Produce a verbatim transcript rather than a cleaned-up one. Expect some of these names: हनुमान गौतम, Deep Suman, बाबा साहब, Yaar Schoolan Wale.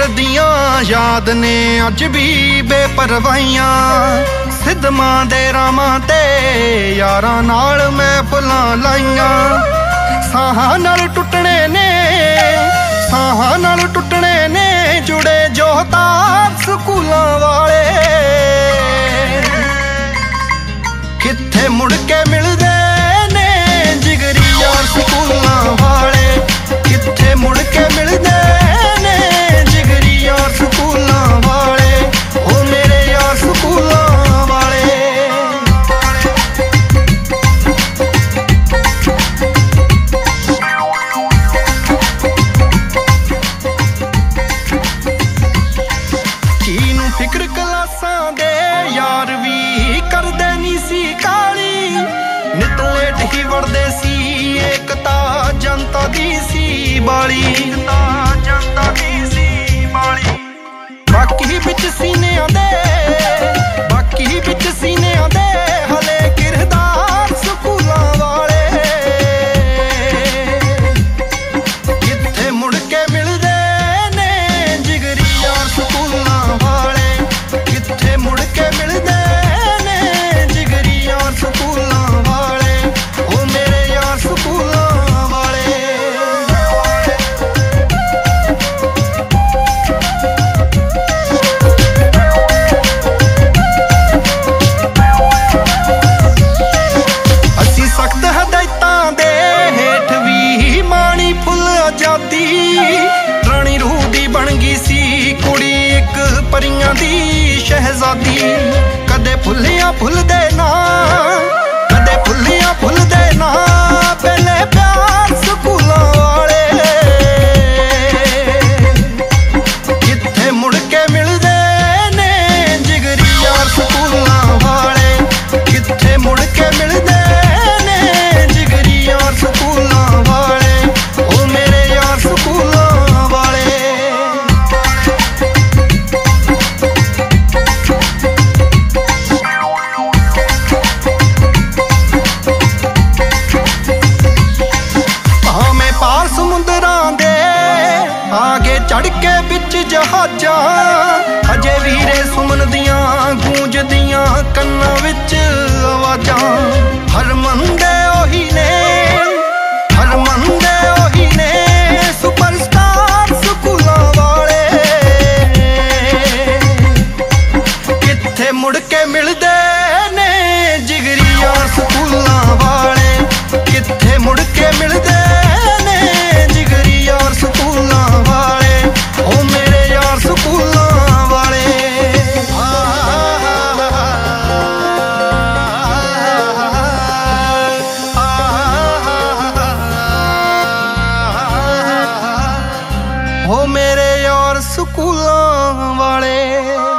फिर दियां याद ने अज भी बेपरवाइयां सिदमा दे रामां ते यारां नाल मैं फुलां लाइयां साहां नाल टुटने ने साहां नाल टुटने ने जुड़े जो तार स्कूलां वाले कित्थे मुड़ के मिलदे ने जिगरी यार स्कूलां वाले कित्थे मुड़ के मिलदे ने जिगरी यार स्कूलां वाले ओ मेरे यार स्कूलां वाले। कीनू फिक्र क्लासां दे यार वी करदे नी सी काली नित लेट ही वड़दे सी एकता जनता दी सी बाली जनता दी सी बाली बाकी बिच सीने आंदे बाकी बिच सीने आंदे हले किरदार स्कूलां वाले कित्थे मुड़ के मिलदे ने जिगरी यार स्कूलां वाले कित्थे मुड़ के मिलदे ने जिगरी यार स्कूलां वाले ओ मेरे यार स्कूलां। शहजादी कदे फुलियां फुल देना कदे फुलियां फुल देना पहले प्यार स्कूलां वाले कित्थे मुड़ के मिलदे ने जिगरी यार स्कूलां वाले कित्थे मुड़ के मिलदे ने जिगरी यार स्कूलां वाले ओ मेरे यार स्कूलां। चढ़के बिच जहाजा अजे वीरे सुमन दियां गूंज दियां कन्ना विच आवाजां हर मन दे ओही ने हर मन दे ओही ने सुपरस्टार स्कूलां वाले कित्थे मुड़ के मिलदे ने जिगरी यार स्कूलां वाले कित्थे मुड़ के मिलदे ने जिगरी यार स्कूलां वाले ओ मेरे यार स्कूलां वाले। ओ मेरे यार स्कूलां वाले।